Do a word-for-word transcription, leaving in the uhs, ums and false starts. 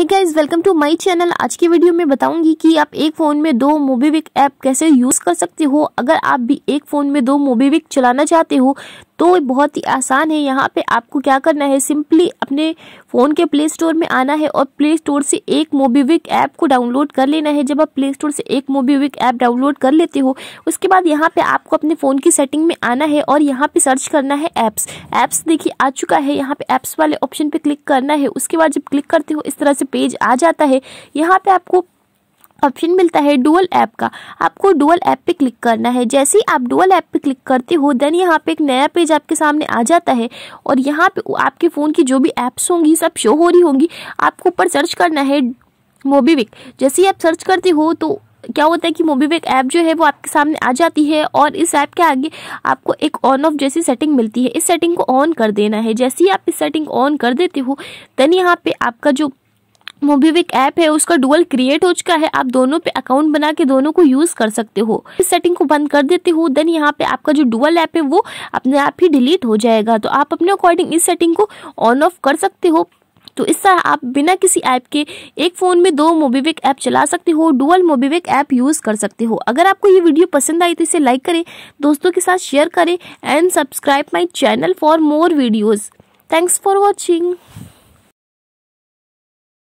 Hey guys, welcome to my channel. आज की video में बताऊंगी कि आप एक फ़ोन में दो मोबीक्विक ऐप कैसे यूज़ कर सकते हो। अगर आप भी एक फ़ोन में दो मोबीक्विक चलाना चाहते हो तो बहुत ही आसान है। यहाँ पे आपको क्या करना है, सिंपली अपने फ़ोन के प्ले स्टोर में आना है और प्ले स्टोर से एक मोबीक्विक ऐप को डाउनलोड कर लेना है। जब आप प्ले स्टोर से एक मोबीक्विक ऐप डाउनलोड कर लेते हो, उसके बाद यहाँ पे आपको अपने फ़ोन की सेटिंग में आना है और यहाँ पे सर्च करना है ऐप्स। ऐप्स देखिए आ चुका है, यहाँ पे ऐप्स वाले ऑप्शन पर क्लिक करना है। उसके बाद जब क्लिक करते हो इस तरह से पेज आ जाता है। यहाँ पर आपको ऑप्शन मिलता है डुअल ऐप का, आपको डुअल ऐप पे क्लिक करना है। जैसे ही आप डुअल ऐप पे क्लिक करते हो देन यहाँ पे एक नया पेज आपके सामने आ जाता है और यहाँ पे आपके फ़ोन की जो भी ऐप्स होंगी सब शो हो रही होंगी। आपको ऊपर सर्च करना है मोबीक्विक। जैसे ही आप सर्च करते हो तो क्या होता है कि मोबीक्विक ऐप जो है वो आपके सामने आ जाती है और इस ऐप के आगे आपको एक ऑन ऑफ जैसी सेटिंग मिलती है। इस सेटिंग को ऑन कर देना है। जैसे ही आप इस सेटिंग ऑन कर देते हो देन यहाँ पर आपका जो मोबीक्विक ऐप है उसका डुअल क्रिएट हो चुका है। आप दोनों पे अकाउंट बना के दोनों को यूज़ कर सकते हो। इस सेटिंग को बंद कर देते हो देन यहाँ पे आपका जो डुअल ऐप है वो अपने आप ही डिलीट हो जाएगा। तो आप अपने अकॉर्डिंग इस सेटिंग को ऑन ऑफ कर सकते हो। तो इस तरह आप बिना किसी ऐप के एक फ़ोन में दो मोबीक्विक ऐप चला सकते हो, डुअल मोबीक्विक ऐप यूज़ कर सकते हो। अगर आपको ये वीडियो पसंद आई तो इसे लाइक करें, दोस्तों के साथ शेयर करें and subscribe my channel for more videos. Thanks for watching.